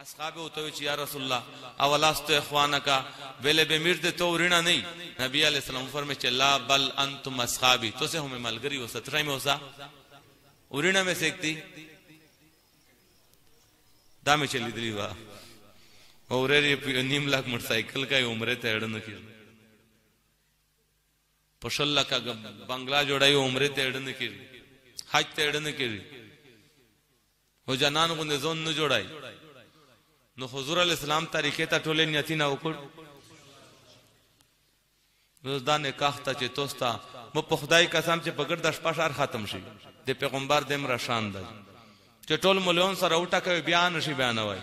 اصحاب ہوتے یا رسول اللہ اولاست اخوانہ کا ویلے بے مرد تو رینا نہیں. نبی علیہ السلام فرمے چلا بل انتم اصحابی تو سے ہمیں ملگری ہو سترائی میں ہوسا اورینا میں سیکھتی دامے چلی دلی با اور نیم لاکھ مرسائیکل کا عمرے تیڑن کی پشلہ کا بنگلہ جوڑائی عمرے تیڑن کی حج تیڑن کی وہ جانان کو نزون نو جوڑائی نو حضور علیہ السلام تاریخی تا ٹھولے نیتی نا اکڑ روزدان اکاخ تا چی توستا مو پا خدای کسام چی پگر دا شپاش آر خاتم شی دے پیغمبر دے مرا شان دا چی ٹول ملیون سر اوٹا کوئی بیان شی بیان وائی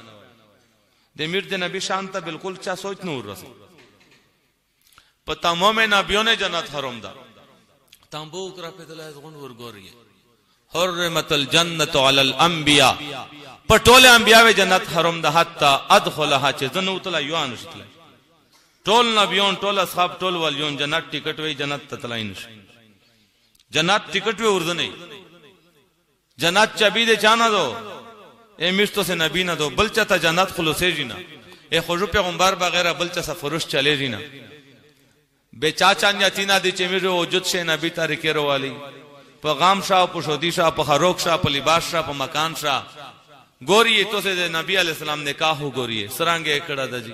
دے مرد نبی شان تا بالکل چا سوچ نور رسا پا تمام نبیون جنت حرم دا تامبو اکرا پیدل ایز غن ورگوری ہے حرمت الجنت علی الانبیاء پٹول انبیاء وی جنت حرم دا حتی ادخلہا چی زنو تلا یوان شکل ٹول نبیون ٹول اصحاب ٹول والیون جنت ٹکٹ وی جنت تتلائن شکل جنت ٹکٹ وی اردنی جنت چبی دے چانا دو اے مشتو سے نبی نہ دو بلچہ تا جنت خلوسے جینا اے خوشو پیغمبر بغیرہ بلچہ سا فروش چلے جینا بے چاچا نیتینا دی چی میرے وجود شے نبی تارکی روالی پا غام شاہ پا شودی شاہ پا خروک شاہ پا لباس شاہ پا مکان شاہ گوری تو سے دے نبی علیہ السلام نے کہا ہو گوری ہے سرانگے اکڑا دا جی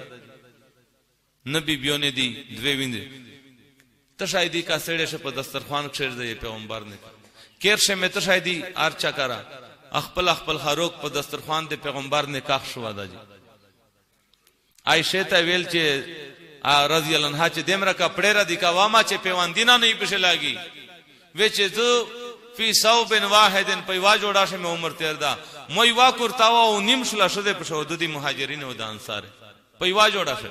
نبی بیونے دی دوے بیندے تشایدی کا سیڑے شاہ پا دسترخوان کشیر دے یہ پیغمبر نے کیرشے میں تشایدی آرچا کرا اخپل اخپل خروک پا دسترخوان دے پیغمبر نے کاخ شوا دا جی آئی شیطہ ویل چے رضی اللہ عنہ چے دیمرہ کا پڑیرہ دی کا واما چے پیوان دینا نہیں پشے لگی ویچے دو فی سو بن واحدن پیوا جوڑا شے میں عمر تیر دا مویوا کرتاوا او نیم شلا شدے پشو دو دی مہاجرین او دا انسارے پیوا جوڑا شے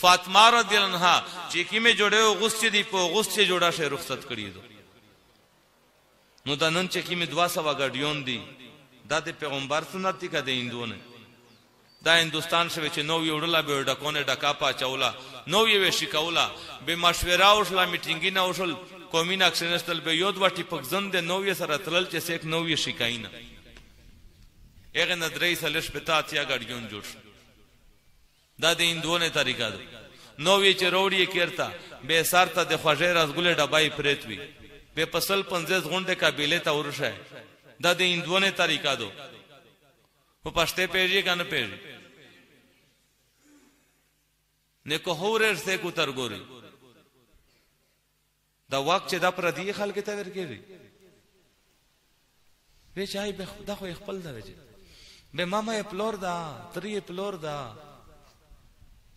فاطمہ رضی اللہ عنہ چیکی میں جوڑے ہو غصے دی پو غصے جوڑا شے رخصت کری دو نو دا نن چیکی میں دوا سوا گاڑیون دی دا دے پیغمبر سنتی کا دے اندو نے دا اندوستان شوی چی نوی اوڑلا بے ڈکونے ڈکا پا چاولا نوی وی شکاولا بے مشورہ اوشلا میٹنگی نا اوشل قومی ناکسینستل بے یود واٹی پک زند دے نوی سر اطلال چی سیک نوی شکائی نا ایغ ندرئی سلش پتا تیا گاڑیون جوڑ دا دے اندو نے طریقہ دو نوی چی روڑی کیرتا بے سار تا دے خواجر از گلے ڈبائی پریتوی بے پسل پنزیز غنڈے کا بیلے تا ورش ہے دا دے اندو نے طریقہ دو وہ پشتے پیجی کا نہ پیجی نیکو ہوریر سے کتر گوری دا وقت چی دا پر دی خلقی تاویر کی ری ویچ آئی دا خو اخپل دا ویچی بے ماما اپلور دا تری اپلور دا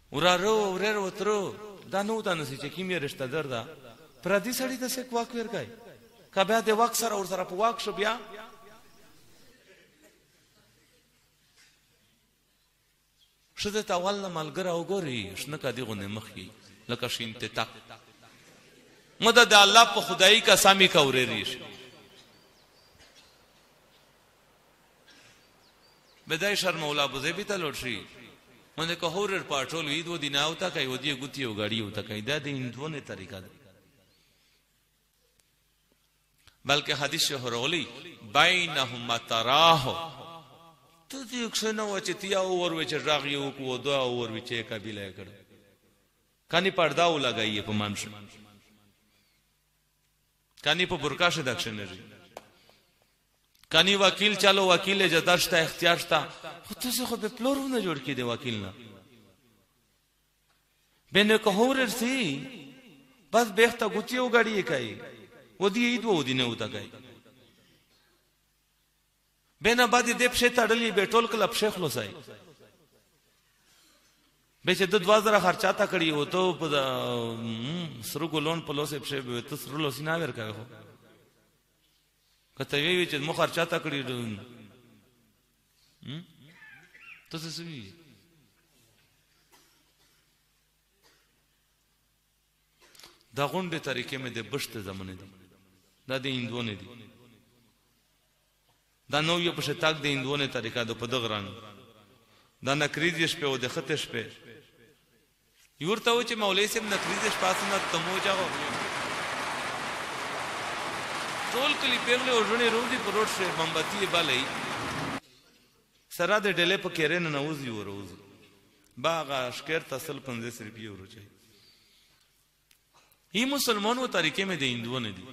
اورا رو اوریر وطرو دا نو دا نسی چی کیمی رشتہ در دا پر دی سڑی دا سیک واق ویر گئی کبیا دے واق سر اور سر پا واق شو بیا شدت اولنا ملگر او گوری شنکا دیگو نمخی لکا شیمت تک مدد اللہ پا خدایی کا سامی کا اوری ریش بیدائی شرم اولا بزیبی تا لوٹ شی مندے کا ہورر پاٹھولو ایدو دینا اوتا کئی ودی گتی او گاڑی اوتا کئی دا دی اندونے طریقہ دا بلکہ حدیث شہر اولی بینہم تراہو تو دیکھ سنا وچی تیا اوور ویچے راغی اوکو و دعا اوور ویچے کبیلہ کرو کانی پرداو لگائی پا منشو کانی پا برکاش دکشنے ری کانی وکیل چالو وکیل جا درشتا اختیارشتا خود تو سے خود پہ پلورو نا جوڑ کی دے وکیل نا بے نکہور ارسی بس بیختا گتی او گاڑی اکائی وہ دی اید وہ دی نو تا گائی بے نا بعد دے پشے تڑلی بے ٹول کل پشے خلوسائی بے چے دو وزرہ خرچاتا کری ہو تو سرو گلون پلو سے پشے بے تو سرو لوسی ناویر کھا ہو کہتا یہ چے مو خرچاتا کری تو سے سوی دا غنڈے طریقے میں دے بشت زمانے دی دا دے اندوانے دی دا نویو پشے تاک دے اندوانے طریقہ دو پدغران دا نکریدیش پہ او دے خطش پہ یورتا ہو چے مولی سے نکریدیش پاسنا تمو جاگو ٹول کلی پیغلے اور رونے روندی پروٹ سے بمباتی بالائی سره د ډلې په کېرې نه نوځي وروځو به هغه اشکېر ته سل 50 روپیې وروچي. یہ مسلمان وہ طریقے میں دے ہندووں نے دی.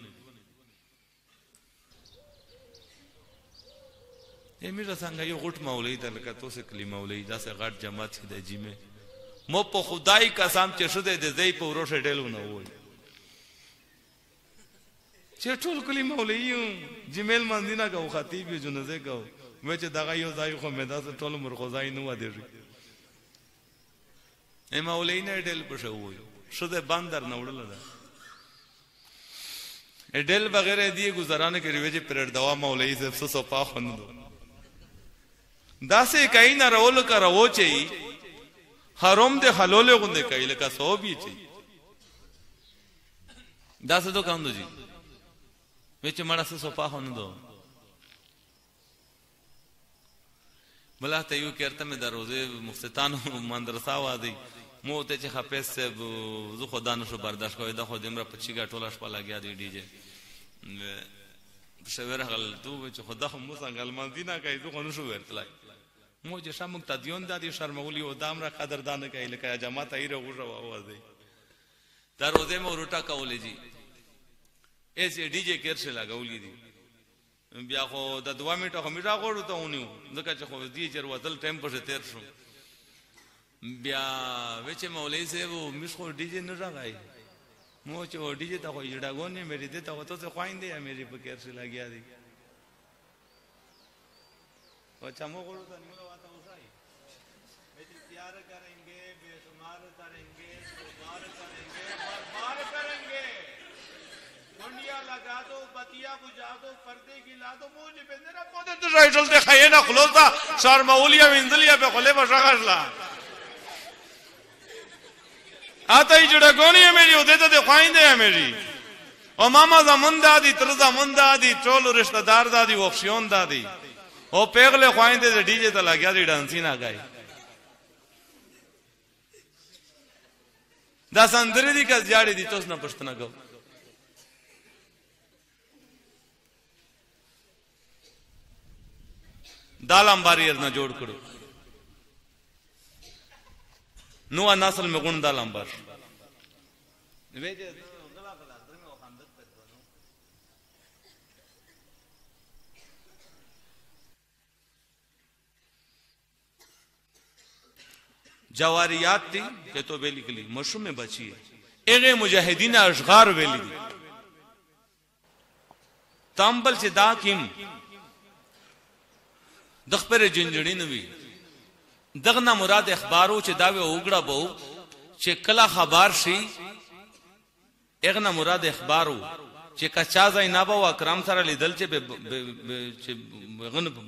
یہ میرا سانگا یہ غٹ مولئی تا لکا تو سے کلی مولئی دا سے غٹ جماعت سے دے جی میں مو پا خدای قسم چشو دے دے دے پا روش ڈیلو نا ہوئی چی ٹھول کلی مولئی جی میل مندینہ کاؤ خطیب جو نزے کاؤ میں چی داگا یو زائی خو میں دا سے ٹھول مرخوزائی نو دے ری اے مولئی نا ڈیل پا شو ہوئی شده باندر نوڑل دا ایڈیل بغیر دیئے گزارانے کے رویجے پر اردوا مولئی سے افسوس و پا خون دو دا سے کئی نا رول کا رو چاہی حروم دے حلول گندے کئی لکا سو بھی چاہی دا سے دو کام دو جی ویچے مڑا سے سو پا خون دو بلا تیو کہرتا میں دا روزے مفتتان مندرسہ وادی موتے چی خپیس سے زو خودانشو برداشت کوئی دا خود امرا پچی گا ٹولش پالا گیا دی ڈیجے شویر غلطو بچی خود دا خود موسا غلمان دینا کئی زو خودانشو بیرتلائی مو جشا مقتدیون دا دی شرمغولی و دا امرا قدردان کئی لکا جماعت ای رو رو آواز دی در روزے میں روٹا کولی جی ایسی ڈیجے کرشے لگولی دی بیا خود دا دوا میٹا خود میٹا خود روتا ہونیو دکا چی خود دیجے روزل ٹیم پشے تیر شو بیا ویچے مولئی سے وہ مشکو ڈیجے نرہ گئی موچے وہ ڈیجے تا کوئی جڑاگون ہے میری دیتا کوئی تو سے خوائن دے یا میری پکیر سے لگیا دی وچا مو گروہ تا نیولا واتا ہوسائی بیچے تیار کریں گے بے شمار کریں گے بار کریں گے بربار کریں گے گھنڈیا لگا دو بطیا بجا دو پردے گلا دو موجے پہ نیرہ پودے تو شاید چلتے خیئینا خلوصا شارمولیا وندلیا پہ خلے بشغشلا آتا ہی جڑا گونی ہے میری او دیتا دے خواہین دے ہے میری او ماما زمن دا دی ترزا من دا دی ٹول و رشتہ دار دا دی وفشیون دا دی او پیغلے خواہین دے دے ڈیجے تا لگیا دی ڈانسی نا گئی دا سندری دی کس جاڑی دی توس نا پشتنا گو دال امباری ارنا جوڑ کرو نوہ ناسل میں گندہ لمبر جواریات تھی کہ تو بیلی کلی مشروم میں بچی ہے اغی مجاہدین اشغار بیلی دی تامبل سے داکیم دخ پر جنجڑی نوی دغنا مراد اخبارو چه داوی اوگڑا باو چه کلا خبار شی اغنا مراد اخبارو چه کچازای ناباو اکرام سارا لیدل چه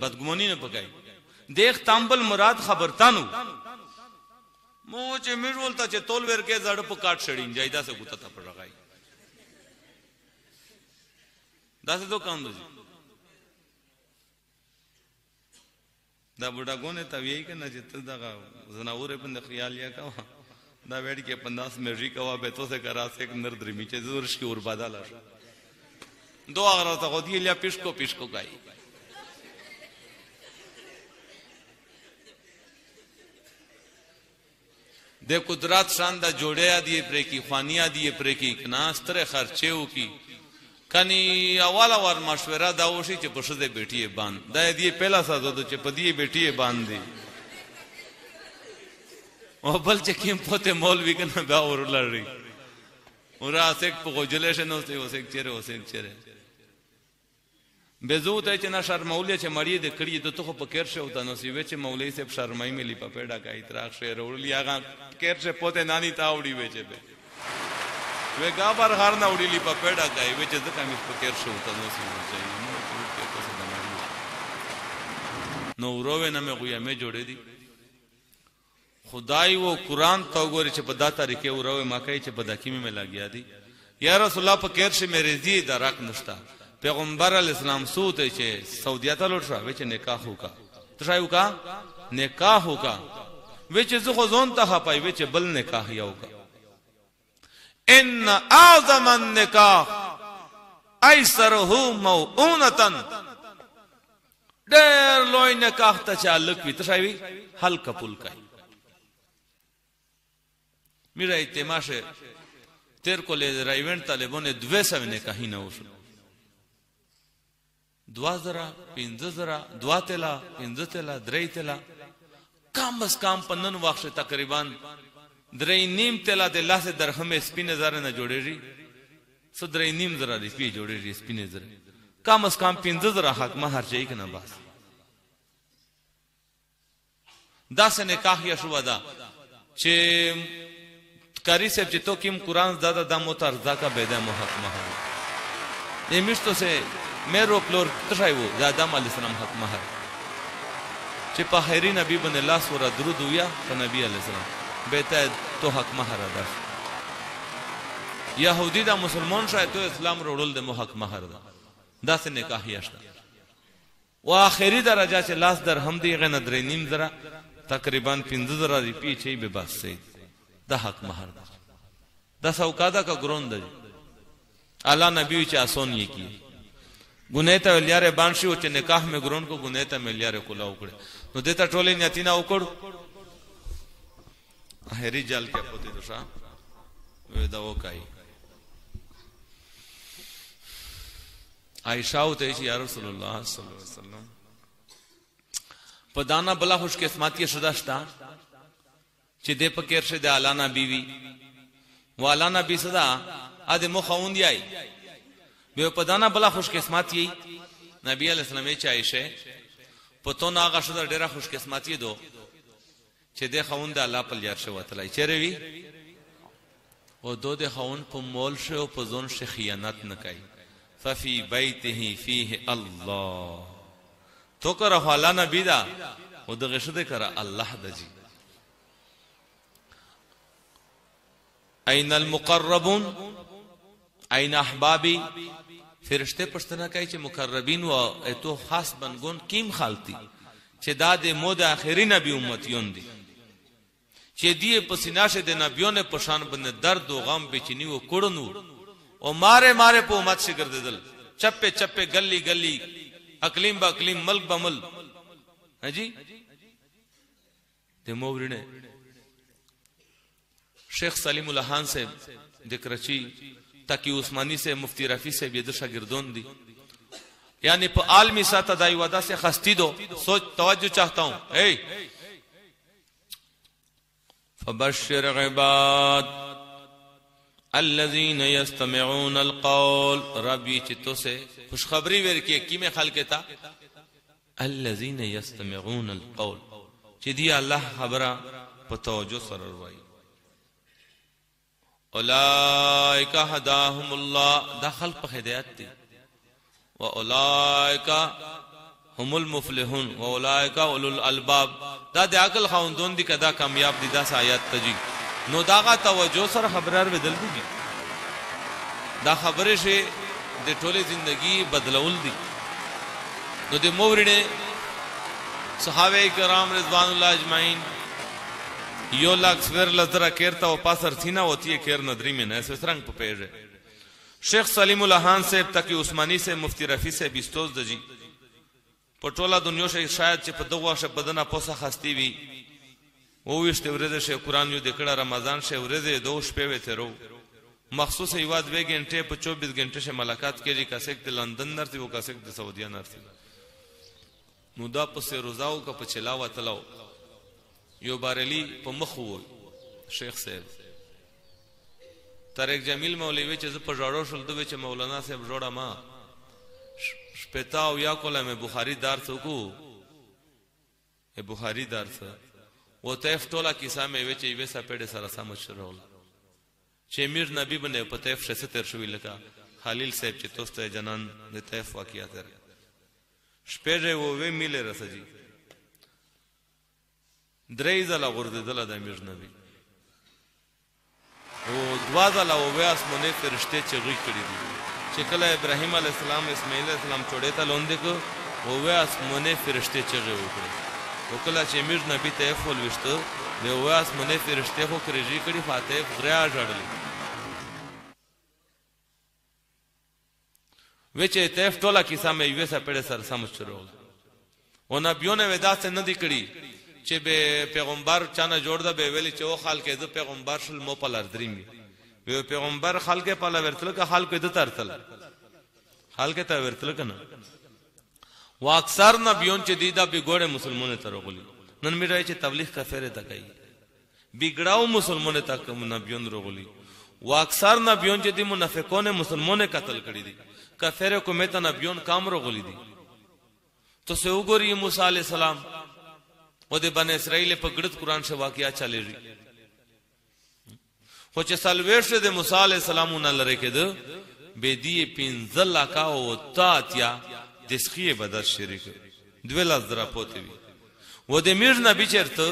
بدگمونی نپکای دیکھ تامبل مراد خبرتانو مو چه میرولتا چه تولویر کے زڑ پکاٹ شڑین جای دا سے گتا تا پڑ رگائی دا سے دو کام دو جی دا بڑا گونے تاو یہی کہنا جتا دا زناور پند خیالیا کوا دا بیڑ کے پنداس میں ری کوا بیتو سے کرا سے ایک نرد ریمی چاہی زورش کی اربادہ لاشا دو آغرا تا خودی لیا پیشکو گائی دے قدرات شان دا جوڑیا دیئے پرے کی خوانیا دیئے پرے کی کناستر خرچے ہو کی کنی اوالا وار مشورہ داوشی چی پشد بیٹیے باند دای دیئے پہلا سا دو چی پدیئے بیٹیے باند دی اور بل چکیم پوتے مولوی کنا باور لڑ رہی اور آس ایک پو جلیشن ہوستے اس ایک چیرے بیزوت ہے چی نا شرمولی چی مریے دے کریے دو تو خو پا کرشے ہوتا نو سیوے چی مولی سے شرمائی ملی پا پیڑا کا اتراک شیر اولی آگا کرشے پوتے نانی تاوڑی ویچے پہ وے گابار غارنا اوڑی لی پا پیڑا گئی وے جزدک ہمیں پکیر شوطا نو سیمون چاہیے نو روے نمیں گویا میں جوڑے دی خدای وہ قرآن تاؤگوری چھ پدا تارکے او روے ماکای چھ پدا کیمی میں لگیا دی یا رسول اللہ پکیر شے میرے دی دا راک نشتا پیغمبر علیہ السلام سوتے چھے سعودیاتا لوٹ شا وے چھے نکاح ہوکا تشای ہوکا نکاح ہوکا وے چھے زخو زون تا خواپائی وے چھے بل نکاح یا ہوکا ان اعظم النکاح ایسرہ موعونتن دیر لوئی نکاح تا چالک بھی تشایوی حل کپل کئی میرا اتماع شے تیر کو لے در ایوینٹ طالبونے دوے سوی نکاحی نوشن دوا ذرا پینز ذرا دوا تیلا پینز تیلا درئی تیلا کام بس کام پندن واقش تقریبان درئی نیم تیلا دیلا سے درہم اسپین زارے نہ جوڑے ری سو درئی نیم ذرا ری پی جوڑے ری اسپین زرے کام اس کام پینز ذرا حاکمہ ہر چاہی کنا باس دا سے نکاح یا شوہ دا چھے کاری سیب جتو کیم قرآن زدہ دا متارزہ کا بیدہ محکمہ ہے یہ مشتو سے میں روپ لور تشائی وہ زدہ مالی سلام حکمہ ہے چھے پاہیری نبی بن اللہ سورہ درود ہویا پا نبی علیہ السلام بیتہ تو حکمہ ہے دا یہودی دا مسلمان شاید تو اسلام روڑل دے محکمہ ہے دا سے نکاحی اشتا و آخری دا رجا چھے لاس در حمدی غین درینیم ذرا تقریباً پینز ذرا ری پیچھے بے باس سید دا حق مہر دا دا سوکادہ کا گرون دا جی اللہ نبیو چے آسون یہ کیے گنیتا ویلیارے بانشی ہو چے نکاح میں گرون کو گنیتا ویلیارے کلا اکڑے نو دیتا ٹولے نیتینا اکڑو آہری جال کیا پوتی دوشا ویدہ اوکائی عائشہ ہوتے ہیں یا رسول اللہ صلی اللہ علیہ وسلم پدانہ بلا خوش قسمت کی شداشتا چی دے پکیر شے دے آلانہ بیوی وہ آلانہ بی صدا آدھے مو خون دی آئی بے پدانہ بلا خوش قسمت کی نبی علیہ السلام چاہی شے پتون آغا شدر دیرہ خوش قسمت کی دو چی دے خون دے اللہ پل یار شے وطلائی چی روی وہ دو دے خون پو مول شے و پو زون شے خیانت نکائی فَفِي بَيْتِهِ فِيهِ اللَّهِ تو کرا حوالانا بیدا وہ دغشد کرا اللہ دا جی این المقربون این احبابی فرشتے پشتنا کہی چھے مقربین و ایتو خاص بنگون کیم خالتی چھے دا دے مود آخری نبی امتیون دی چھے دیئے پسیناش دے نبیون پشان بند درد و غم بیچنی و کڑنو اور مارے مارے پہ امت سے گردے دل چپے چپے گلی گلی اقلیم با اقلیم ملک با ملک جی دے موری نے شیخ سلیم الہان سے دکرچی تاکی عثمانی سے مفتی رفی سے بیدشہ گردون دی یعنی پہ عالمی ساتھ دائی ودا سے خستی دو سوچ توجہ چاہتا ہوں اے فبشر عباد الَّذِينَ يَسْتَمِعُونَ الْقَوْلِ ربی چتو سے خوشخبری ورکی کی میں خلق تا الَّذِينَ يَسْتَمِعُونَ الْقَوْلِ چی دی اللہ حبرہ پتوجو سرروائی اولائکہ ہداہم اللہ دا خلق پہ ہدایت تی و اولائکہ ہم المفلحون و اولائکہ اولو الالباب دا دے عقل خاندون دی کدا کامیاب دی دا سایات تجیب نو داغا توجہ سر خبرار بدل دی دا خبری شے دے ٹھولے زندگی بدلول دی نو دے مورینے صحابہ اکرام رضوان اللہ اجمعین یو لاکھ سویر لذرہ کیرتا و پاسر تھی نہ ہوتی ہے کیر ندری میں نہ ایسے اس رنگ پہ پیر ہے شیخ سلیم الہان سے تاکی عثمانی سے مفتی رفی سے بیستوز دا جی پٹولا دنیو شے شاید چی پدوہ شے بدنہ پوسا خستی بھی وویشتے ورزے شے قرآن یو دکڑا رمضان شے ورزے دو شپیوے تے رو مخصوص ایواد بے گھنٹے پہ 24 گھنٹے شے ملاقات کے جی کسیک دے لندن نر تھی وہ کسیک دے سعودیہ نر تھی نو دا پسے روزاو کا پچھلاو تلاو یو باریلی پہ مخوو شیخ صاحب تاریک جمیل مولیوی چیز پہ جاڑو شلدوی چی مولانا صاحب جوڑا ما شپیتاو یا کولا میں بخاری دار سکو اے بخاری دار سکو وہ تیف ٹولا کیسا میں ایوے چاہیوے سا پیڑے سارا سامت شرولا چھے میر نبی بنے پا تیف شیسے تیر شوی لکا حلیل سیب چھے توست جنان دے تیف واقعہ تیر شپیڑے ووے ملے رسا جی درئی زلہ غرد دلہ دا میر نبی وہ دوا زلہ ووے آسمونے فرشتے چھے غی کری دی چھے کلا ابراہیم علیہ السلام اسماعیل علیہ السلام چھوڑے تا لوندے کو ووے آسمونے فرشتے چھے غی کری وکلا چی میر نبی تیف خلوشتو لیووی آسمانے فرشتے خو کریجی کری فاتیف غریہ جڑلی ویچے تیف ٹولا کیسا میں ایوے سا پیڑے سر سمجھ چروگا و نبیون ودا سے ندی کری چے بے پیغمبر چانا جوڑ دا بے ویلی چے او خال کے دو پیغمبر شل مو پلار دریم بے پیغمبر خال کے پلا ورتل کا خال کے دو ترتل خال کے تا ورتل کنا و اکثر نبیون چے دیدہ بے گوڑے مسلمون تر غلی نن می رہے چے تبلیغ کا فیرے تکائی بگڑاو مسلمون تک نبیون رو غلی و اکثر نبیون چے دی منافقون مسلمون قتل کری دی کا فیرے کو میتا نبیون کام رو غلی دی تو سے اگوری موسیٰ علیہ السلام وہ دے بن اسرائیل پر گرد قرآن سے واقعہ چلے رہی خوچے سالویش دے موسیٰ علیہ السلام انہا لرے کے دے بے دیئے پینزل آکا و تاتیا دسخی بدر شرک دویل از درہ پوتے بھی وہ دے میر نبی چرتا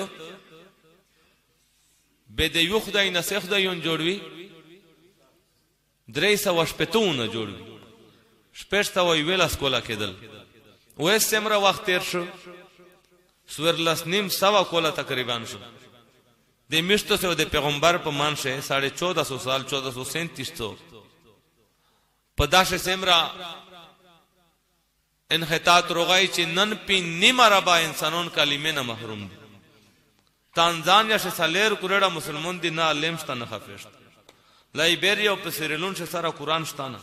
بے دے یو خدای نسی خدایون جوڑوی درے سوا شپیتون جوڑوی شپیشتا ویویل اسکولا کے دل ویس سمرا وقت تیر شو سورلس نیم سوا کولا تقریبان شو دے مشتو سے دے پیغمبر پا مان شے 1400 سال 1437 تو پا داش سمرا انخطاط روغائی چی نن پی نیم عربا انسانون کالیمین محروم دی تانزانیا شے سالیر کوریڑا مسلمون دی نا علم شتا نخافیشتا لائیبیریا پا سیریلون شے سارا قرآن شتا نا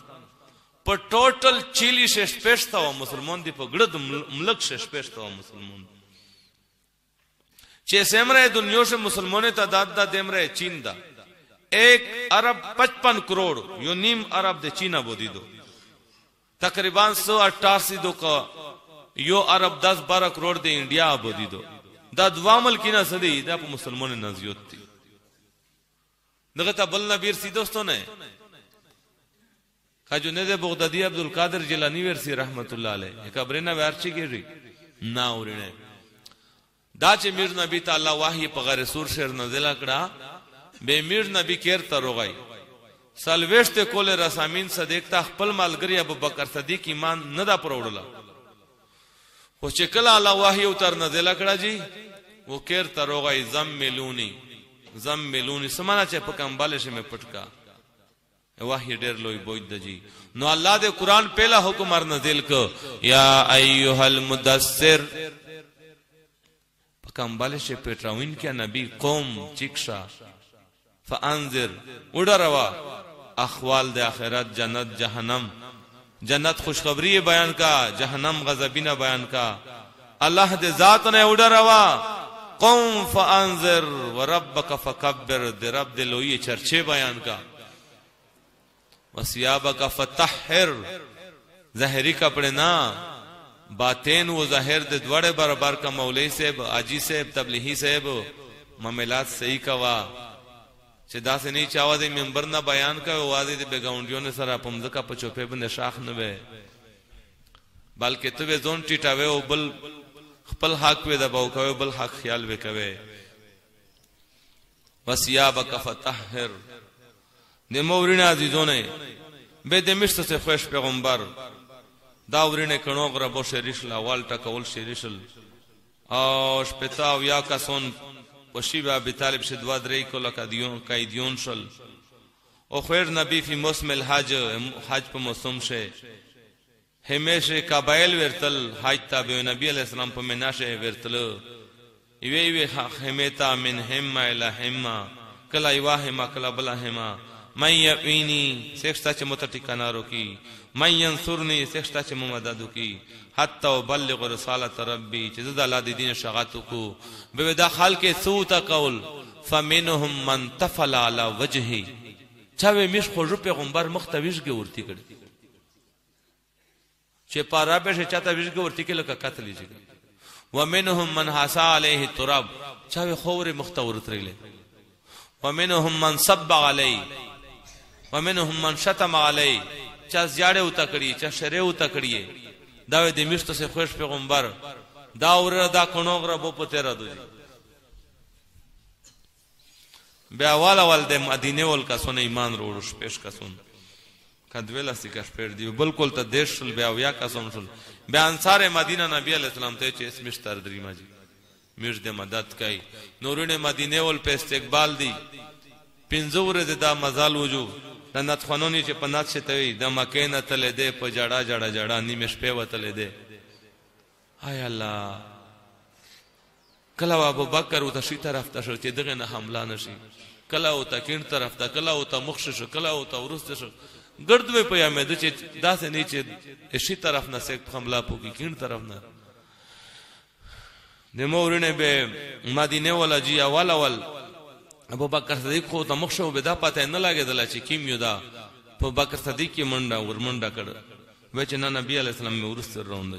پا ٹوٹل چیلی شش پیشتا ہوا مسلمان دی پا گرد ملک شش پیشتا ہوا مسلمان دی چی سیم رہے دنیا شے مسلمانی تا داد دا دیم رہے چین دا 1 ارب 55 کروڑ یو نیم ارب دے چینہ بودی دو تقریباً 188 دو کا یو ارب 10-12 کروڑ دے انڈیا بودی دو دا دوامل کینہ سدی دا پا مسلمانی نازیوت تی دگتا بلنبیر سی دوستو نے خاجوند بغدادی عبدالقادر جیلانی ورسی رحمت اللہ علیہ ایک ابرینا ویارچی کی ری ناو رینے دا چے میر نبی تا اللہ واحی پا غیر سور شیر نزلہ کڑا بے میر نبی کیر تا روغائی سالویشتے کول رسامین سا دیکھتا خپل مالگری ابو بکر صدیق ایمان ندا پر اوڑلا خوچے کلا اللہ واحی اتر نزلہ کڑا جی وہ کیر تا روغائی زم ملونی سمانا چے پکم بالش میں پٹکا واحی دیر لوئی بوید دا جی نو اللہ دے قرآن پہلا حکم ارنزل کو یا ایوہ المدسر پکا امبالش پیٹ راوین کیا نبی قوم چکشا فانذر اڑا روا اخوال دے آخرت جنت جہنم جنت خوشخبری بیان کا جہنم غزبین بیان کا اللہ دے ذات نے اڑا روا قوم فانذر وربک فکبر دے رب دے لوئی چرچے بیان کا وسیابہ کا فتحر ظاہری کپڑے نا باتین وہ ظاہر دے دوڑے برابر کا مولئی سیب آجی سیب تبلیحی سیب معاملات صحیح کوا چدا سے نہیں چاوا دے ممبر نہ بیان کا واضح دے بے گاونڈیوں نے سر اپمزکا پچوپے بندے شاخ نوے بلکہ تو بے زون ٹیٹاوے او بل خپل حق وے دباو کوے بل حق خیال وے کوے وسیابہ کا فتحر دے مورین عزیزوں نے بے دے مشت سے خوش پیغمبر داورین کنوگ ربو شریشل والٹا کول شریشل آش پتاو یا کسون وشیب آبی طالب شدواد رئی کو لکایدیون شل او خیر نبی فی موسم الحاج حاج پا موسم شے ہمیش کابائل ویرتل حاج تابیو نبی علیہ السلام پا مناش ویرتل ایوے ایوے حمیتا من ہمہ الہ ہمہ کلا ایواہمہ کلا بلا ہمہ من یعوینی سیکشتا چھ متٹکنارو کی من ینصرنی سیکشتا چھ ممدادو کی حتی و بلغ رسالت ربی چھ زدہ اللہ دین شغاتو کو بے دا خال کے سوتا قول فمنہم من تفل علی وجہی چھوے مش خور روپے غمبر مختویش گے ورتی کردی چھ پارا پیش چاہتا ویش گے ورتی کے لکا قتلی جگے ومنہم من حسا علیہ تراب چھوے خور مختورت رہی لے ومنہم من سب علیہ وَمِنْهُمْ مَنْ شَتَمَ عَلَيْهِ چاہ زیادے ہوتا کریے چاہ شرے ہوتا کریے داوے دی مشت سے خوش پیغمبر داور را دا کنوگ را بو پتے را دو بے اوالا والدے مدینے والکا سونے ایمان رو شپیش کا سون کدویلہ سی کا شپیر دیو بلکل تا دیش شل بے اویا کا سون شل بے انصار مدینہ نبی علیہ السلام تے چے اس مشتر دریمہ جی مشت مدد کئی نورین مدینے وال پہ استقبال دی پنزور دے دا مزال وجو دا نتخانونی چی پنات شتوی دا مکین تلے دے پا جڑا نیمش پیو تلے دے آیا اللہ کلاو ابو بکر او تا شی طرف تا شو چی دغه نه حمله نشي، کلاو تا کین طرف تا، کلاو تا مخشش، کلاو تا ورست شو گردوی پیا مې د چی داسې نه چی شی طرف نه سیک حمله پوګی کین طرف نه نمورنه به مدینه ولا جی اول اول ابو بکر صدیق خو تا مخشو به دا پته نه لګی دلا چی کیمیو دا ابو بکر صدیق کی منډه ور منډه کړه وچ نه نبی علی السلام مې ورست روند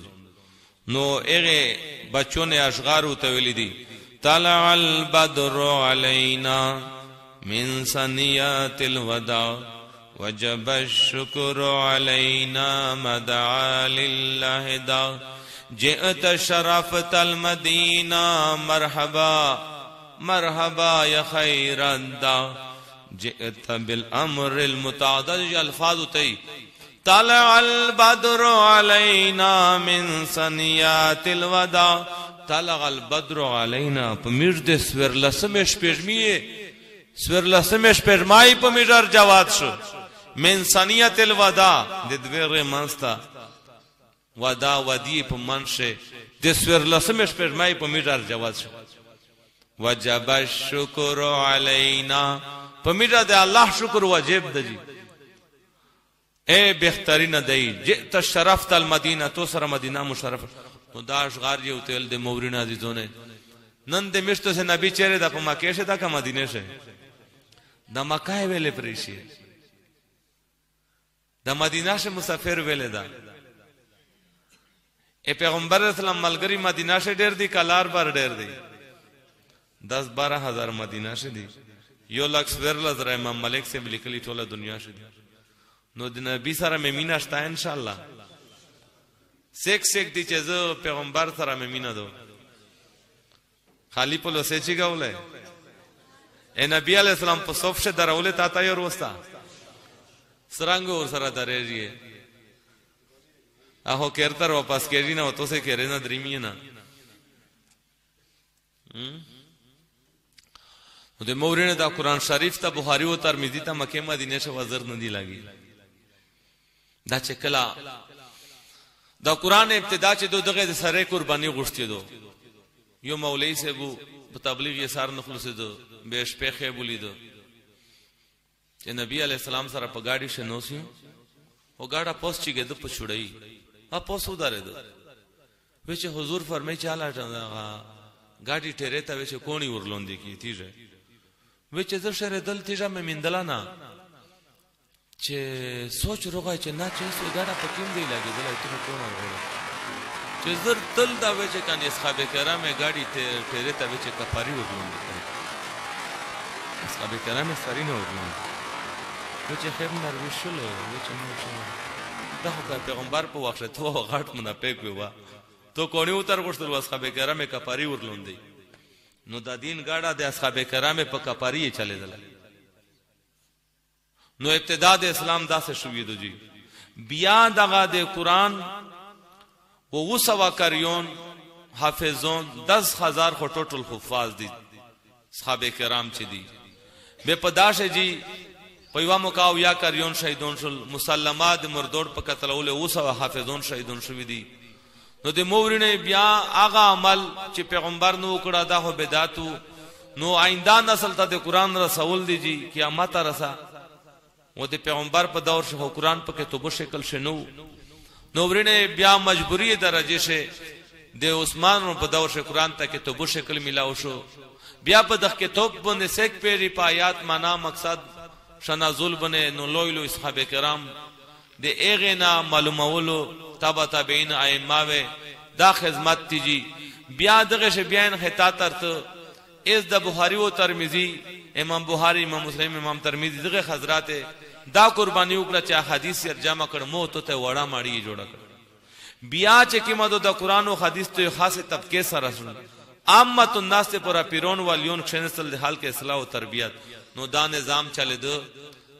نو اغه بچوں نے اشغارو تولی دی طلع البدر علینا من سنیات الوداع وجب الشکر علینا مدعا للہ دا جئت شرفت المدینہ مرحبا مرحبا یا خیر دا جئت بالامر المتعدد الفاظ تی طلع البدر علینا من سنیات الوداع طلع البدر علینا پمیرد سورلسمش پیجمیه سورلسمش پیجمائی پمیرر جواد شو من سنیات الوداع ددویر منستا ودا ودی پمنشه د سورلسمش پیجمائی پمیرر جواد شو وجب الشکر علینا پمیرر د الله شکر واجب دجی اے بہترین دئی جئت شرفت المدینہ تو سر مدینہ مشرف تو دا اشغار یہ تل دے مورین عزیزوں نے نند مشت سے نبی چہرے دا پما کیسے دا کا مدینے سے دا مکہ ویلے پریشی دا مدینہ سے مسافر ویلے دا اے پیغمبر علیہ السلام ملگری مدینہ سے ڈیر دی کلار بار ڈیر دی 10-12 ہزار مدینہ سے دی یو لکس ورلز رہے امام ملک سے ملکلی ٹولا دنیا سے دی نو د نبی سره مې مینه شته ان شاء الله سیک سیک دي چې زه پیغمبر سره مې مینه دو خالی په لوسه چې غولې اے نبی علی السلام په صف شه درولې تا ته یو وستا سرنګ ور سره درېږي اهو کېرتر واپس کېږي نه تو سه کېره نه درېمې نه د مورینه دا قران شریف ته بخاری او ترمذی ته مکه مدینه شه وزر نه دی لګي دا چکلا دا قرآن ابتدا چے دو دغه سره قربانی غشتي دو یو مولوی سے بو تبلیغ یہ سار نخلص دو بیش پیخه بولی دو چے نبی علیہ السلام سره پگاڑی شنوسی او گاڑا پوس چگے دو پچھڑئی ا پوس ودارے دو وچ حضور فرمائے چالا گاڑی ٹھہرے تا وچ کونی ورلوندی کی تیجے وچ ز شر دل تیجا میں مندلانا چه سوچ روغای چه نا چه سو گاڑا پکیم دی لگی دلائی تو کونان گوڑا چه زر دل دا ویچه کانی اصحاب کرام گاڑی تیره تا ویچه کپاری وگلون دی اصحاب کرام ساری نو گلون ویچه خیب نروی شلو ویچه نو شلو دا خوکا پیغمبر پا وقت تو غاڑت منا پیک بیوا تو کونی اوتر گوشتلو اصحاب کرام کپاری وگلون دی نو دا دین گاڑا دی اصحاب کرام پا کپاری چلے دلائی نو ابتدا دے اسلام دا سے شوی دو جی بیا دغا دے قرآن و غصوا کریون حافظون 10,000 خو ٹوٹل حفاظ دی صحابہ کرام چی دی بے پداش جی پیوا مکاو یا کریون شہیدون شل مسلمات مردور پا قتلول غصوا حافظون شہیدون شوی دی نو دے مورین بیا آغا عمل چی پیغمبر نو اکڑا دا ہو بیداتو نو آئندہ نسل تا دے قرآن رسول دی جی قیامتا رسا و دی پیغمبر پا دور شے ہو قرآن پا کتبو شکل شے نو نوورین بیا مجبوری درجے شے دی عثمان پا دور شے قرآن تا کتبو شکل ملاو شو بیا پا دخ کتب بنے سیک پیری پا آیات مانا مقصد شنازول بنے نولویلو اصحاب کرام دی ایغینا معلومولو تابا تابعین آئیماوے دا خزمت تی جی بیا دغش بیان خطاتر تو اس دا بخاری و ترمذی امام بخاری امام مسلم امام ترمذی دغه حضرات دا قربانی وکړه چې حدیث یې جمع کړ مو ته وړه ماړی جوړه کړ بیا چې کیمدو د قران او حدیث ته خاصه طبقه سره عامه الناس پورا پیرون والیون خنسل حال کې اصلاح او تربیت نو دا نظام چلے دو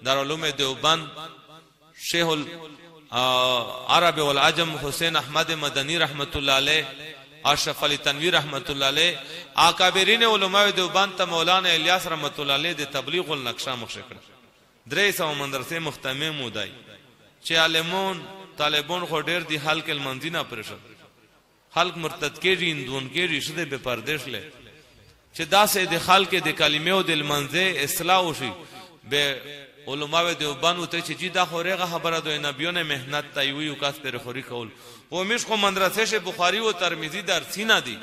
دارالعلوم دیوبند شیخ العرب والعجم حسین احمد مدنی رحمت اللہ علیہ اشرف علی تنویر رحمت اللہ علیہ اکابرین علماء دیوبند تا مولانا الیاس رحمت اللہ علیہ دے تبلیغ النقشہ مخشکر دریس و مندرسے مختمع مودائی چے علمون طالبون خودیر دی حلق المنزینہ پریشد خلق مرتد کیجی اندون کیجی شده به پردش لی چه داس ایده خلق ده کلمه و ده المنزه اصلاحوشی به علماء دیوبانو ته چې جی دا خوریغه خبره دوی نبیونه مهنت تایوی او کاس پر خوری کول و مش کو مدرسه بخاری و ترمذی در سینا دی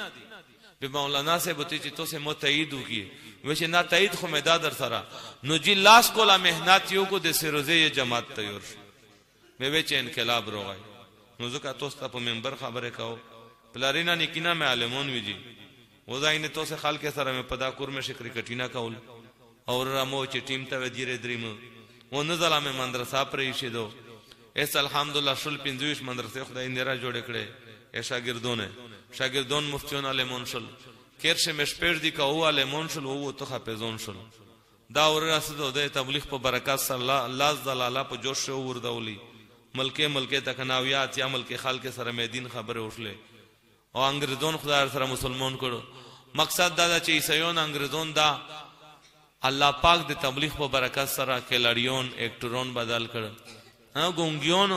به مولانا سے بوتی چې تو سے متعید وکي وش نه تایید خو مدا در سرا نو جی لاس کولا مهنت یو کو د سروزه جماعت تیور مې وچ انقلاب روغای نو زکه توست په منبر خبره کاو پلارینا نکینا مې عالمون ویجی و زاینه تو سے خلک سره مې پدا کور مې شکر کټینا کول اور رامو چې ټیم ته ویری دریم و نزلا میں مدرسہ پریشی دو اس الحمدللہ شل پنجویش مدرسے خدای نیرا جوڑے کڑے اے شاگردوں نے شاگردون مفتیون علی منشل کیرش مشپیر دی کہو علی منشل او تو خپزون شل دا اور اسد دے تبلیغ پر برکات صلی اللہ زلالہ پر جوش اور دولی ملکے ملکے تکناویات یا ملکے خال کے سر میں دین خبر اٹھلے او انگریزون خدا سر مسلمان کو مقصد دا چے عیسیون انگریزون دا اللہ پاک دے تبلیغ پا برکت سرا کلاریون ایکٹرون بدل کر گونگیون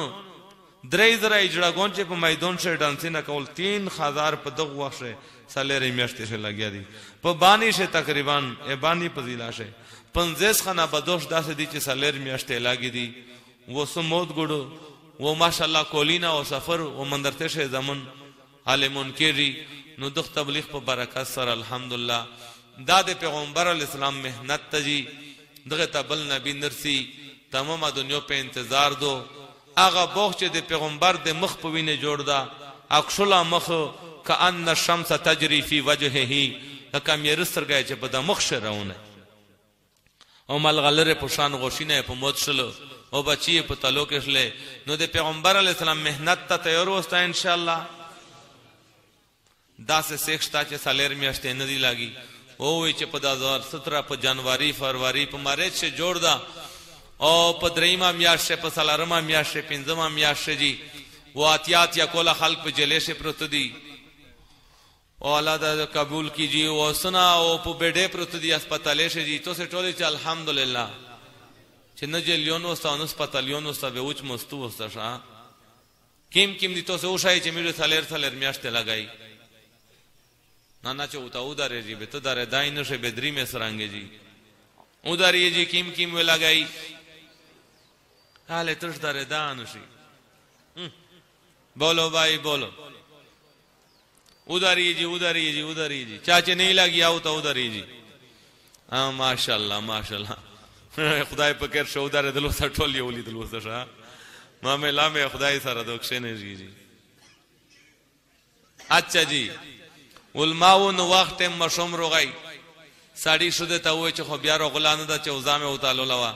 درئی ذرا اجڑا گون چے پا میدون شے ڈانسی نکول 3000 پا دغ وقت شے سالیری میشتی شے لگیا دی پا بانی شے تقریبان اے بانی پزیلا شے 50 خانہ بدوش دا سے دی چے سالیری میشتی لگی دی وہ سمود گڑو وہ ماشاءاللہ کولینا و سفر و مندرتے شے زمن عالمون کیری نو دغ تبلیغ پا برکت سرا الحمدللہ داد پیغمبر علیہ السلام محنت تجی دغتا بل نبی نرسی تمام دنیا پہ انتظار دو آغا بوخ چے دے پیغمبر دے مخ پوینے جوڑ دا اکشلا مخ کان الشمس تجری فی وجہ ہی لکم یہ رسر گئے چے بدا مخ شے رونے او ملغلر پشان غوشینے پو موت شلو او بچی پو تلوکش لے نو دے پیغمبر علیہ السلام محنت تا تیروستا انشاءاللہ دا سے سیکشتا چے سالیر میں اشتے ندی لگی اوی چه پا 2017 پا جانواری فرواری پا ماریج شه جوڑ دا او پا دریم آمیاش شه پا سالارم آمیاش شه پینزم آمیاش شه جی و آتیات یا کولا خلق پا جلیش پروت دی او اللہ دا قبول کی جی و سنا او پا بیڑے پروت دی اسپتالیش جی تو سے ٹولی چا الحمدللہ چه نجلیون وستا و نسپتالیون وستا بے اوچ مستو وستا شا کم دی تو سے اوشای چه میرے سالیر میاشت لگائی نانا چو اتاو دارے جی بے تو دارے دائنو شے بیدری میں سرانگے جی او داری جی کیم وے لگائی حالے ترش دارے دانو شے بولو بھائی بولو او داری جی او داری جی او داری جی چاچے نہیں لگی آو تا او داری جی ماشاءاللہ ماشاءاللہ خدای پکر شے او دارے دلو سا ٹھولی اولی دلو سا شا مامے لامے خدای سارا دوکشے نشگی جی اچھا جی علماؤن وقت مشوم رو گئی ساڑی شده تا ہوئے چه خو بیارو غلانو دا چه اوزام اوتالو لوا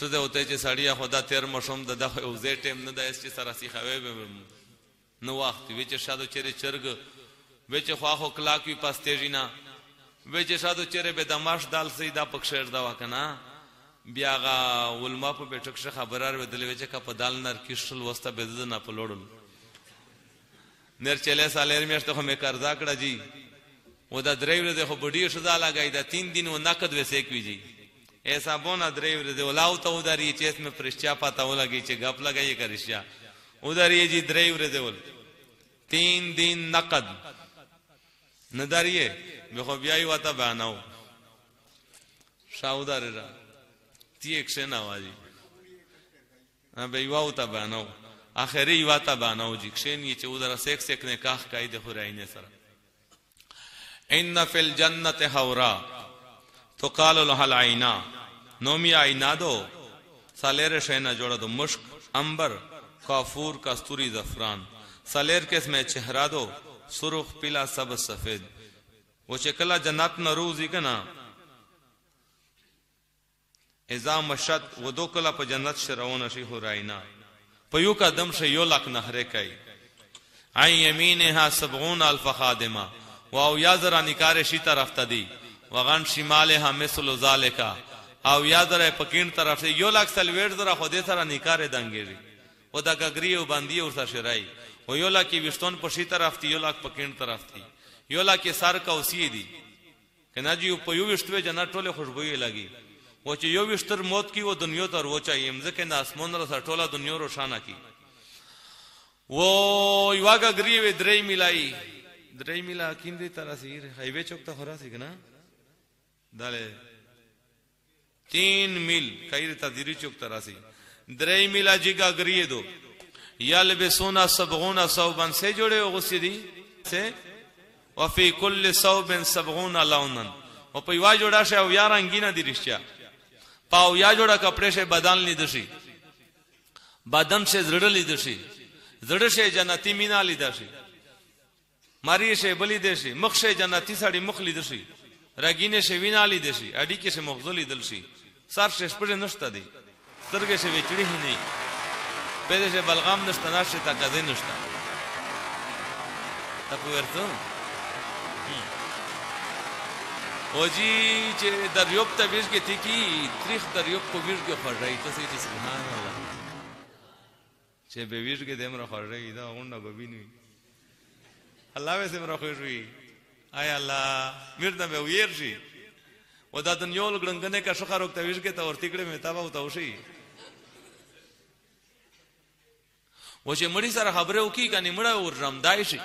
شده اوتے چه ساڑی خو دا تیر مشوم دا دا خو اوزے ٹیم ندا اس چه سراسی خواب نو وقت ویچه شادو چره چرگ ویچه خواخو کلاکوی پاس تیجینا ویچه شادو چره بے دماش دال سی دا پکشیر دا وکنا بیاغا علما پو بیٹکش خبرار ویدلی ویچه کپ دال نر کشل وستا بیددنا پلوڑن نیر چلے سالیر میں اشتے خو میں کردہ کڑا جی وہ دا دریور دے خو بڑی شدہ لگائی دا 3 دن وہ نقد وے سیکوی جی ایسا بونا دریور دے اولاو تا او داری چیز میں پرشچہ پاتا ہو لگی چے گپ لگئی کرشچہ او داری جی دریور دے اول 3 دن نقد نداریے بے خو بیائی واتا بہناو شاو داری را تی ایک شے ناوا جی بے یواو تا بہناو آخری یواتا باناو جی کشین یہ چاہو در سیک نکاح کائی دے خورائینے سر اِنَّ فِي الْجَنَّةِ حَوْرَا تُقَالُ لَهَا الْعَيْنَا نومی آئینا دو سالیر شہنہ جوڑا دو مشک امبر کافور کستوری زفران سالیر کے اس میں چہرہ دو سرخ پیلا سب سفید وہ چکلہ جنت نروزی کنا ازا مشت وہ دو کلا پا جنت شرعون شی خورائینا پیو کا دم سے یو لک نہرے کئی آئی یمینہا 70,000 خادمہ واو یا ذرا نکار شی طرف تا دی وغن شمالہا مثل ذالکا آو یا ذرا پکین طرف سے یو لک سلویر ذرا خودے سرا نکار دنگیری و دا گگری و بندی و سا شرائی و یو لکی وشتون پشی طرف تی یو لک پکین طرف تی یو لکی سر کا اسی دی کہ نا جی پیو وشتوے جنا ٹولے خوشبوئی لگی وہ چھے یو وشتر موت کی وہ دنیو تر وہ چاہیے امزکہ ناسمون رسا ٹولا دنیو روشانہ کی وہ یواگ اگری وے درئی ملائی درئی ملا کین دی تارا سیر ہائی وے چوک تا خورا سی کنا دالے 3 میل کئی دی تا دیری چوک تارا سی درئی ملا جگہ اگری دو یا لبے سونا سبغونا صوبان سے جوڑے ہو غصی دی سے وفی کل صوبن سبغونا لونن وہ پا یوائی جوڑا شاہ و یا رنگی نا دی رشتیا پاو یا جوڑا کپڑے شاہ بدن لی دشی بدن شاہ زرڑ لی دشی زرش جنتی مینا لی داشی ماریش بلی داشی مخش جنتی ساڑی مخ لی داشی رگینش وینا لی داشی اڈیکش مخزو لی دلشی سارش شپر نشتا دی سترگش ویچڑی ہی نی پیدش بلغام نشتا ناشی تا قدی نشتا تا پویرتون او جی چی دریوب تا بیش گی تی کی تریخ دریوب کو بیش گی خور رئی تسی جی سبحان اللہ چھے بیویش کے دے مرا خور رہی دا اگنڈا ببینوی اللہ ویسے مرا خوش ہوئی آیا اللہ میردہ بے اویر شی و دا دنیول گرنگنے کا شخا روکتا ویش کے تا اور تکڑے میں تابا ہوتا ہوشی وہ چھے مڑی سارا خبرے ہو کی کانی مڑا اور رمدائی شی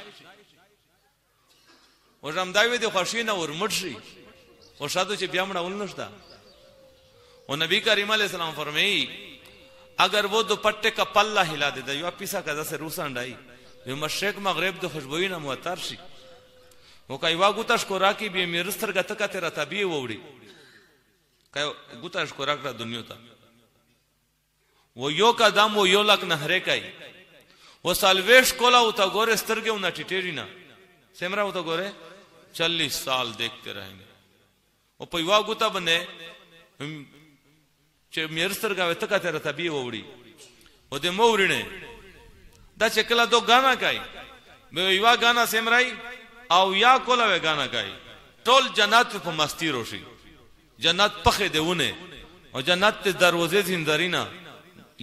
اور رمدائی وی دے خوشی نا اور مڑ شی اور شادو چھے بیا مڑا اولنشتا اور نبی کریم علیہ السلام فرمائی اگر وہ دوپٹے کا پلہ ہلا دیتا یو اپیسا کذا سے روسا انڈائی یو مشرق مغرب دو خوشبوئی نا مواتار شی وہ کئی وا گوتا شکوراکی بی میرستر گا تکا تیرا تابیئے ووڑی کئی گوتا شکوراک را دنیو تا وہ یو کا دام وہ یو لک نہرے کئی وہ سالویش کولا ہوتا گورے سترگے ہونا ٹیٹیری نا سیمرہ ہوتا گورے 40 سال دیکھتے رہیں گے وہ پئی وا گوتا بنے چھے میرستر گاوے تکا تیرا تبیئے ووڑی وہ دے موری نے دا چھے کلا دو گانا کائی بے ایوا گانا سیمرائی آو یا کولا وے گانا کائی ٹول جنات پہ مستی روشی جنات پخے دے اونے اور جنات تے دروازے زندرینہ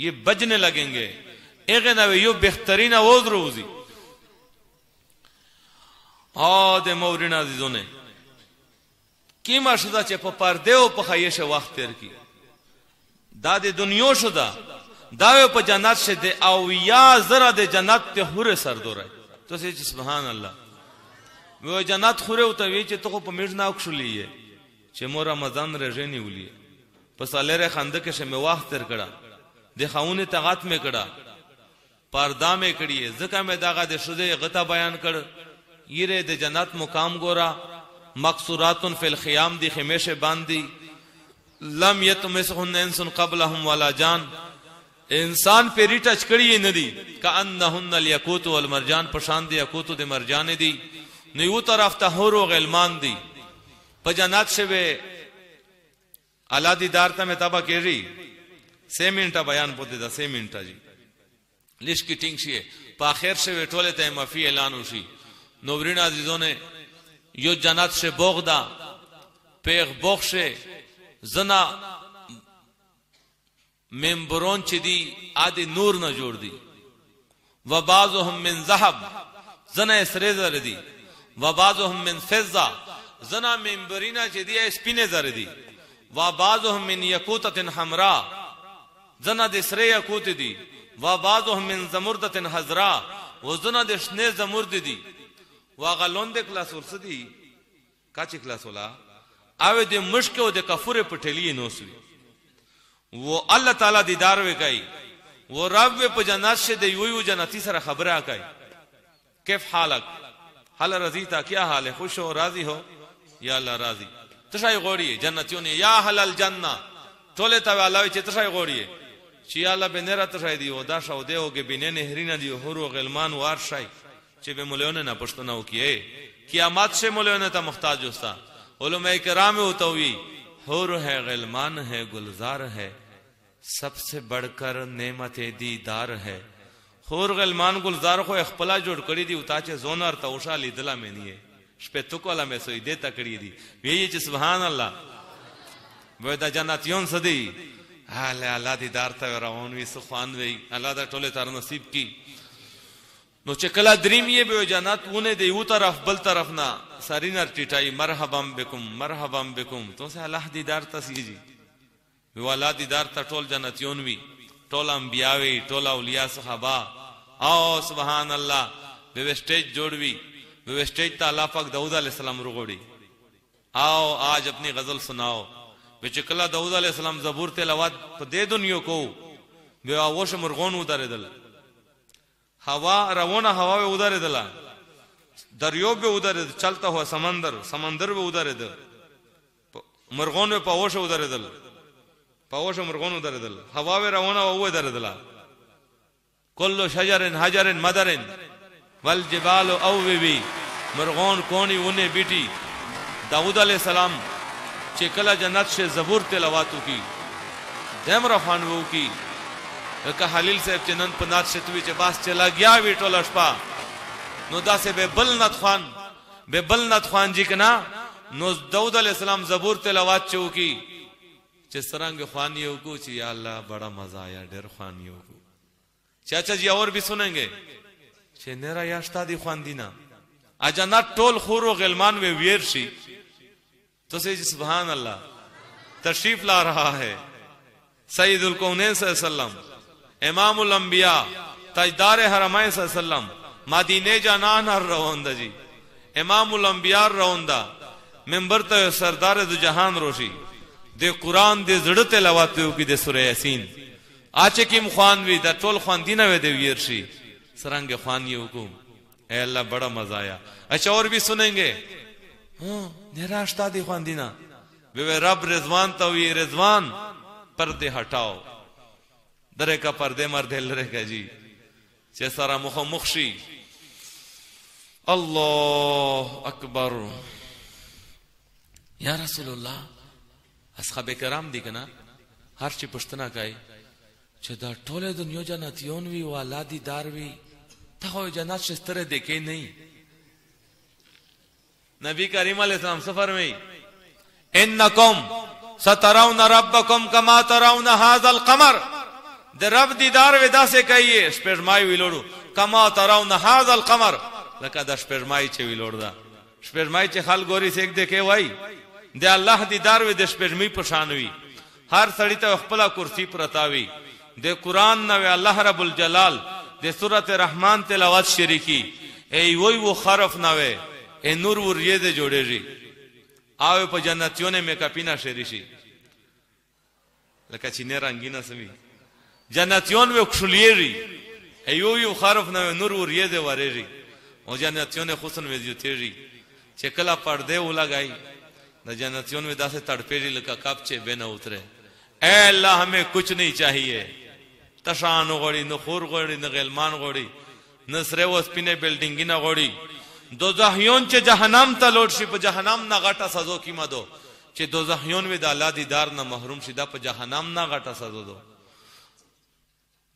یہ بجنے لگیں گے ایغنہ وے یو بہترینہ وز روزی آو دے موری نے عزیزونے کیما شدہ چھے پہ پردے و پخائیش وقت تیر کی دا دے دنیو شدہ داوے پا جنات شے دے آویا ذرہ دے جنات تے خورے سر دو رہے تو اسے چی سبحان اللہ وہ جنات خورے ہوتا ہوئی چی تو خو پا میرنا اکشو لیے چی مورا مزان رجینی ہو لیے پس آلے رہ خاندکے شے میں واقت تر کڑا دے خاون تغات میں کڑا پاردہ میں کڑیے ذکر میں داغا دے شدے غطہ بیان کڑ یہ رہے دے جنات مقام گورا مقصوراتن فی الخیام دی خمیش باندی لم یتمسخن انسن قبلہم والا جان انسان پہ ریٹچ کریے ندی کانہن الیاقوت والمرجان پشاند یاقوت دے مرجانے دی نیو طرف تا ہور و غلمان دی پجانات سے بے علادی دارتا میں تابع کر رہی 6 منٹا بیان پوتے دا 6 منٹا جی لش کی ٹنگ شیئے پا خیر سے بے ٹولے تا مفی اعلان ہوشی نوبرین عزیزوں نے یو جانات سے بوغ دا پیغ بوغ سے زنا ممبرون چی دی آدھے نور نہ جوڑ دی و بعضهم من ذهب زنا اسرے زر دی و بعضهم من فضہ زنا ممبرینہ چی دی اسپینے زر دی و بعضهم من یکوتت حمرا زنا دی اسرے یکوت دی و بعضهم من زمردت حضرا و زنا دی شنے زمرد دی و غلون دی کلاس ورس دی کاچی کلاس ولا آوے دے مشکے و دے کفور پٹھلیے نوسوی وہ اللہ تعالیٰ دی داروے کئی وہ رب پہ جنات شے دے یویو جناتی سر خبرہ کئی کیف حالک حال رضیتا کیا حال ہے خوش ہو راضی ہو یا اللہ راضی تشای غوریے جنتیوں نے یا حل الجنہ تولے تاوے اللہ ویچے تشای غوریے چی یا اللہ بے نیرہ تشای دیو دا شاو دے ہوگے بینے نہرینہ دیو ہرو غلمان وار شای چی بے ملیونے نا پشتنا ہو کیے قیامات شے ملیونے تا مختاج ہوستا علماء کرام ہوتا ہوئی حور ہے غلمان ہے گلزار ہے سب سے بڑھ کر نعمت دیدار ہے حور غلمان گلزار کو اخپلا جوڑ کری دی اتا چے زونار تاوشا لی دلا میں نہیں ہے شپے تکوالا میں سوئی دیتا کری دی یہ چی سبحان اللہ ویدہ جناتیون صدی اللہ دیدار تا روانوی سخوانوی اللہ دا ٹولے تار نصیب کی نو چکلا دریم یہ بے جانات اونے دے او طرف بل طرف نا ساری نار ٹیٹائی مرحبا بکم تو اسے اللہ دیدار تا سیجی وہ اللہ دیدار تا ٹول جانتیون بھی ٹول انبیاء وی ٹول اولیاء صحابہ آو سبحان اللہ بیوسٹیج جوڑوی بیوسٹیج تا اللہ پاک داؤد علیہ السلام رغوڑی آو آج اپنی غزل سناؤ بیچکلا داؤد علیہ السلام زبور تلاوت پا دے دنیو کو بے آوش مرغون ادارے دل ہوا روانہ ہوا بے ادارے دلا دریو بے ادارے دل چلتا ہوا سمندر بے ادارے دل مرغون بے پاوش ادارے دل پاوش مرغون ادارے دل ہوا بے روانہ ہوا ادارے دلا کلو شجرن حجرن مدرن والجبال اووی بی مرغون کونی انہیں بیٹی داؤد علیہ السلام چکلا جنت سے زبور تلاواتو کی دیم رفانوو کی کہ حلیل صاحب چنن پنات شتوی چے باس چلا گیا وی ٹولا شپا نو دا سے بے بلنت خوان جی کنا نو داؤد علیہ السلام زبور تلاوات چو کی چے سرنگ خوانیو کو چی یا اللہ بڑا مزا یا دیر خوانیو کو چاچا جی اور بھی سنیں گے چے نیرا یاشتا دی خوان دینا اجانات ٹول خور و غلمان وی ویر شی تو سے جی سبحان اللہ تشریف لا رہا ہے سید الکونین صلی اللہ علیہ وسلم امام الانبیاء تاجدار حرمین صلی اللہ علیہ وسلم مدینے جانان ہر روندہ جی امام الانبیاء روندہ ممبرت سردار دو جہان روشی دے قرآن دے زڑت لواتیو کی دے سورہ یسین آچے کیم خوانوی دا ٹول خوان دینا وی دے ویرشی سرنگ خوانی حکوم اے اللہ بڑا مزایا اچھا اور بھی سنیں گے نیرا اشتا دی خوان دینا بے رب رضوان تاوی رضوان پردے ہٹاؤ درے کا پردے مردے لرے کا جی چے سارا مخشی اللہ اکبر یا رسول اللہ اصحاب کرام دیکھنا ہر چی پشتنا کئی چے دا ٹولے دنیا جانتیونوی و آلادی داروی تا ہوئی جانت شسترے دیکھے نہیں نبی کریم علیہ السلام سفر میں انکم سترون ربکم کما ترون ھذا القمر در رب دیدار ودا سے کہیے شپیرمائی ویلوڑو کما ترون ھذا القمر لکہ دا شپیرمائی چھے ویلوڑ دا شپیرمائی چھے خال گوری سے ایک دیکھے وائی دے اللہ دیدار ودا شپیرمائی پشانوی ہر سڑی تا اخپلا کرسی پرتاوی دے قرآن نوے اللہ رب الجلال دے سورت رحمان تلاوات شریکی ای وی وہ خرف نوے اے نور وریے دے جوڑے ری آوے پا جنتیوں نے میں کپینا شیری شی لکہ چینے رنگینا سمی جنتیوں نے اکشلیے ری ایو یو خارف نوے نور وریے دے وارے ری اور جنتیوں نے خسن ویدیوتے ری چکلا پردے اولا گئی نا جنتیوں نے دا سے تڑپے ری لکہ کپ چے بے نہ اترے اے اللہ ہمیں کچھ نہیں چاہیے تشان غوڑی نخور غوڑی نغلمان غوڑی نسرے و اسپینے بیلڈنگی نہ غوڑی دوزہیون چے جہنم تا لوٹ شی پا جہنم نا غٹا سازو کی ما دو چے دوزہیون وی دا اللہ دیدار نا محروم شی دا پا جہنم نا غٹا سازو دو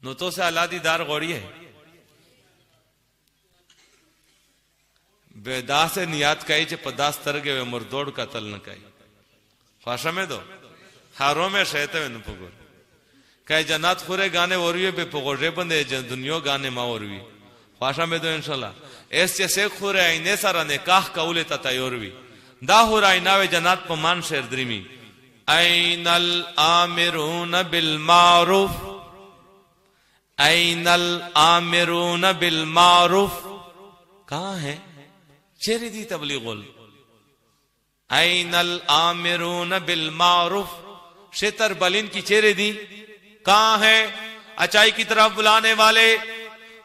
نو تو سے اللہ دیدار غوری ہے بے دا سے نیاد کئی چے پا داسترگے وی مردوڑ قتل نا کئی خواشا میں دو حاروں میں شہتے وی نا پگور کئی جنات خورے گانے وروی بے پگوڑے بندے دنیا گانے ما وروی خواشا میں دو انشاءاللہ ایس چیسے خور اینے سارا نکاح قول تطیوروی دا خور ایناوے جنات پا مان شیر دریمی این الامرون بالمعروف این الامرون بالمعروف کہاں ہے چیری دی تبلیغول این الامرون بالمعروف شیطر بلین کی چیری دی کہاں ہے اچائی کی طرف بلانے والے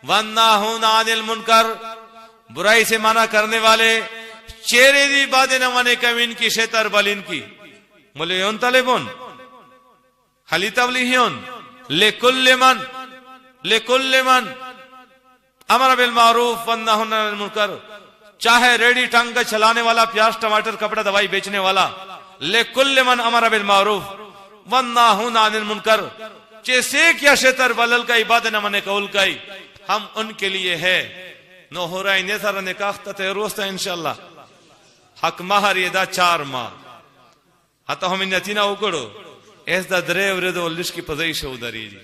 وَنَّاهُونَ عَنِ الْمُنْكَرِ برائی سے منع کرنے والے چیرے دی بادے نمانے کمین کی شیطر بلین کی ملیون طالبون حلی تبلیحیون لِكُلِّ مَن امر بالمعروف وَنَّاهُونَ عَنِ الْمُنْكَرِ چاہے ریڈی ٹنگ کا چلانے والا پیاز ٹماٹر کپڑا دوائی بیچنے والا لِكُلِّ مَن امر بالمعروف وَنَّاهُونَ عَنِ الْمُنْكَرِ چیسے کیا شیطر بلل کا بادے نمانے قول کئی ہم ان کے لیے ہے نو ہو رہا انہیں سارا نکاحتا تے روستا انشاءاللہ حق مہر یہ دا 4 ماہ حتا ہم انیتینا اکڑو ایس دا درے وردو لش کی پزائش اداری جی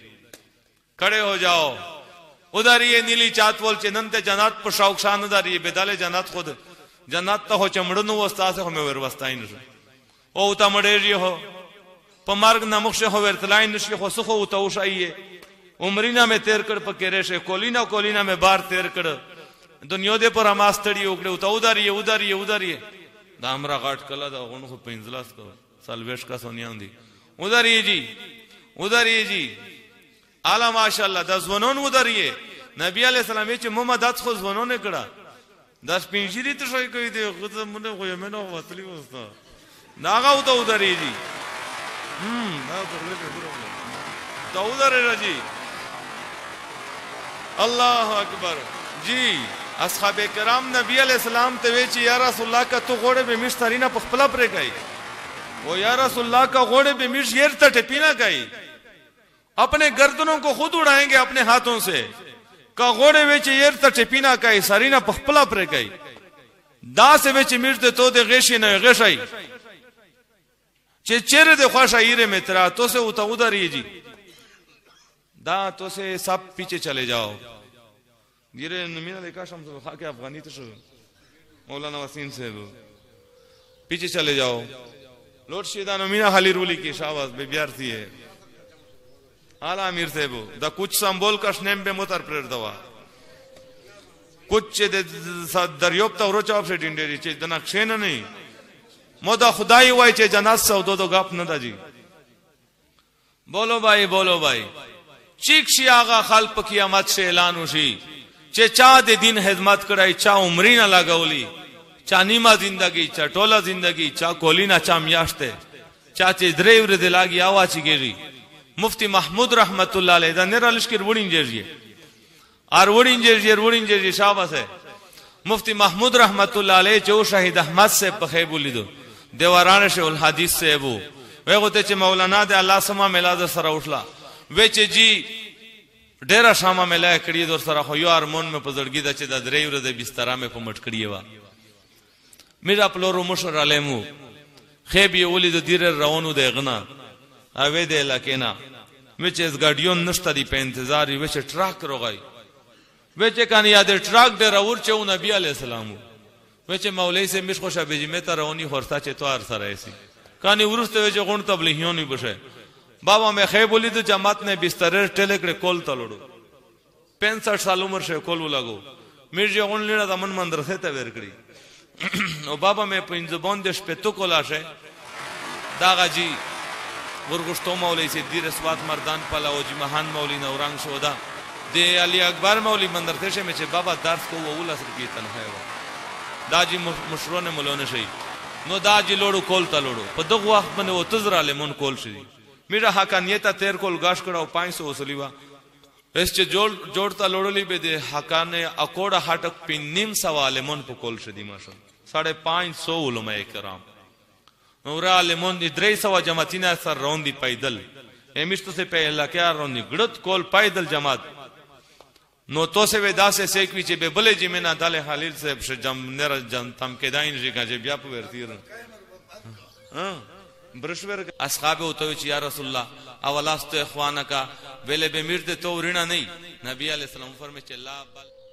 کڑے ہو جاؤ اداری یہ نیلی چاتوال چنن تے جنات پر شاوکشان اداری یہ بیدال جنات خود جنات تا ہو چمڑنو وستا سے ہمیں وروستائن رہا او اتا مڑے جی ہو پا مرگ نمخش ہو ورطلائن نشی خو سخو اتاوش آئیے عمرینا میں تیر کر پکے ریشے کولینا کولینا میں بار تیر کر دنیا دے پر ہما ستڑی اکڑے اتا اداریے اداریے اداریے دا امرا غاٹ کلا دا غنو خود پینزلاس کا سالویش کا سونیان دی اداریے جی اداریے جی آلا ماشاءاللہ دا زونون اداریے نبی علیہ السلام یہ چھ مما دات خود زونون اکڑا دا سپینجیری تشوئی کوئی دے خود منے خویمین و وصلی وستا ناغا اتا اداریے جی تا اداریے جی اللہ اکبر جی اصحاب کرام نبی علیہ السلام تویچی یا رسول اللہ کا تو غوڑے بے میش تارینا پخپلا پرے گئی وہ یا رسول اللہ کا غوڑے بے میش یر تٹے پینا گئی اپنے گردنوں کو خود اڑائیں گے اپنے ہاتھوں سے کا غوڑے ویچی یر تٹے پینا گئی سارینا پخپلا پرے گئی دا سے ویچی میش دے تو دے غیشی نوے غیشائی چیرے دے خواش آئیرے میں ترا تو سے اتا اداری جی دا تو سے سب پیچھے چلے جاؤ دیرے نمینہ دیکھا شمس الحق افغانی تشو مولانا وسیم سے دو پیچھے چلے جاؤ لوٹ شیدہ نمینہ حالی رولی کی شاواز بے بیار تھی ہے آلہ امیر سے بو دا کچھ سامبول کشنیم بے متر پریر دوا کچھ دریوب تا روچاپ سے ڈینڈیری چیز دنکشین نہیں مودا خدای ہوائی چیز جناس سو دو دو گاپ ندا جی بولو بھائی چیک شی آغا خلپ کی آمد سے اعلانو شی چے چاہ دے دین خدمت کرائی چاہ عمری نہ لگاولی چاہ نیمہ زندگی چاہ ٹولا زندگی چاہ کولی نہ چاہ میاشتے چاہ چے دریور دے لاغی آوا چی گیری مفتی محمود رحمت اللہ علیہ دا نیرہ لشکر وڑین جیرجی اور وڑین جیرجی شابہ سے مفتی محمود رحمت اللہ علیہ چاہو شاہد احمد سے پخیبو لیدو دیواران شاہ الحدیث سے ابو ویگو تے چے مولانا دے اللہ سما ملاد سر اوٹلا ویچے جی دیرہ شامہ میں لائے کریے دور سرا خو یو آرمون میں پزرگی دا چی دا دریور دے بیسترہ میں پمٹ کریے وا میرا پلورو مشور علیمو خیبی اولی دو دیر روانو دے غنا اوے دے لکینا ویچے از گاڑیون نشتا دی پہ انتظاری ویچے ٹراک رو گئی ویچے کانی یادے ٹراک دے روور چے او نبی علیہ السلامو ویچے مولئی سے مشکو شا بیجی میں تا روانی خورستا چے تو آرسا رہیسی کانی ورستے ویچے غن تبلیہیونی بشے بابا میں خیب بولی دو جماعت نے بسترر ٹیلکڑے کول تلوڑو 65 سال عمر شے کولو لگو میرجی اگن لینا دا من مندرسے تا بیرکڑی او بابا میں پین زبان دیش پہ تو کولا شے داغا جی ورگشتو مولی سے دیر اسوات مردان پلا او جی مہان مولی نورانگ شو دا دے علی اکبر مولی مندرسے شے میں چھے بابا درس کو وہ اولا سر کی تنخواہ دا جی مشروع ملون شے نو دا جی لوڑو کول تلوڑو پا دو وقت من وہ تزرا لیمون کول شے میرا حقانیتا تیر کول گاش کراو 500 سلیوا اس چے جوڑتا لوڑلی بے دے حقانے اکوڑا ہٹک پی نیم سوالے من پو کول شدی ماشا 550 علماء اکرام نورا علمان ادرائی سوا جماعتینا سر روندی پیدل امیشتو سے پہلا کیا روندی گڑت کول پیدل جماعت نو تو سے ویدا سے سیکوی چے بے بلے جی مینا دالے حالیل سے نیرہ جنتم کے دائن جی کان جے بیا پو بیرتی رہن اصحاب ہوتاوی چی یا رسول اللہ اولاستو اخوانکا ویلے بے مرد تو رینا نہیں نبی علیہ السلام فرمائے چلا بل